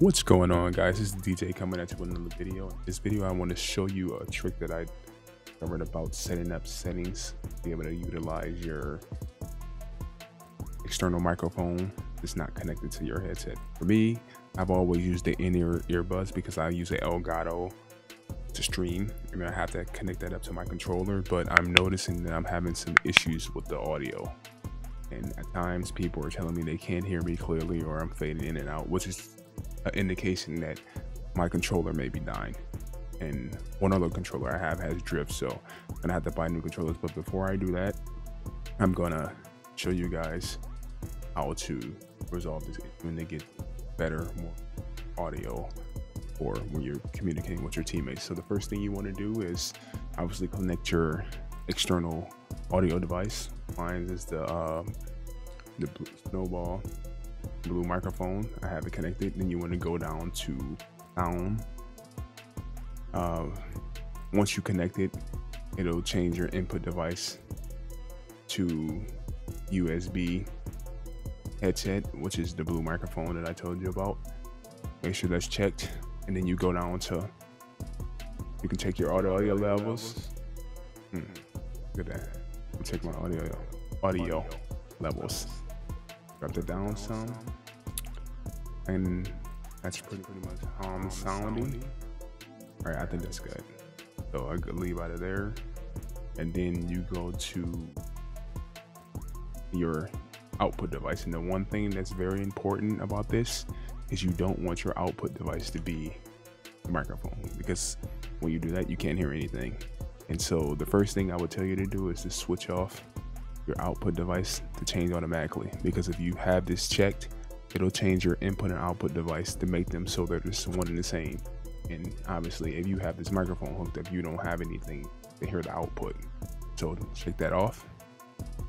What's going on, guys? This is DJ coming at you with another video. In this video I want to show you a trick that I learned about setting up settings to be able to utilize your external microphone that's not connected to your headset. For me, I've always used the in-ear earbuds because I use an Elgato to stream. I mean, I have to connect that up to my controller, but I'm noticing that I'm having some issues with the audio. And at times people are telling me they can't hear me clearly, or I'm fading in and out, which is an indication that my controller may be dying. And one other controller I have has drift, so I'm gonna have to buy new controllers. But before I do that, I'm gonna show you guys how to resolve this when they get better, more audio, or when you're communicating with your teammates. So the first thing you want to do is obviously connect your external audio device. Mine is the Blue Snowball blue microphone. I have it connected. Then you want to go down to sound. Once you connect it, it'll change your input device to USB headset, which is the blue microphone that I told you about. Make sure that's checked, and then you go down to, you can check your audio levels. Look at that. I'll check my audio levels. Drop that down some, and that's pretty much how I'm sounding. All right, I think that's good. So I could leave out of there, and then you go to your output device. And the one thing that's very important about this is you don't want your output device to be the microphone, because when you do that, you can't hear anything. And so the first thing I would tell you to do is to switch off your output device to change automatically, because if you have this checked, it'll change your input and output device to make them so they're just one and the same. And obviously if you have this microphone hooked up, you don't have anything to hear the output. So check that off,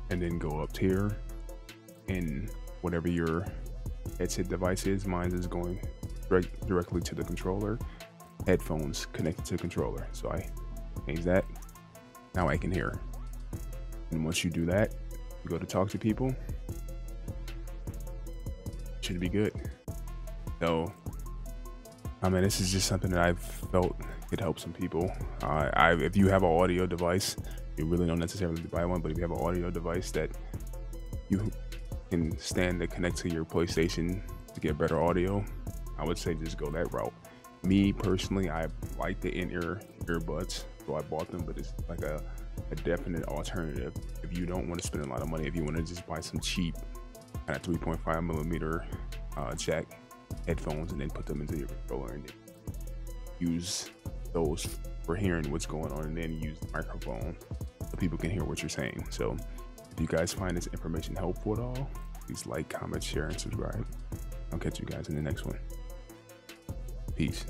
and then go up here, and whatever your headset device is, mine is going directly to the controller, headphones connected to the controller. So I change that. Now I can hear. And once you do that, you go to talk to people. Should be good. So, I mean, this is just something that I've felt could help some people. If you have an audio device, you really don't necessarily buy one, but if you have an audio device that you can stand to connect to your PlayStation to get better audio, I would say just go that route. Me personally, I like the in-ear earbuds, so I bought them, but it's like a definite alternative if you don't want to spend a lot of money. If you want to just buy some cheap kind of 3.5 millimeter jack headphones and then put them into your controller and then use those for hearing what's going on, and then use the microphone so people can hear what you're saying. So if you guys find this information helpful at all, please like, comment, share, and subscribe. I'll catch you guys in the next one. Peace.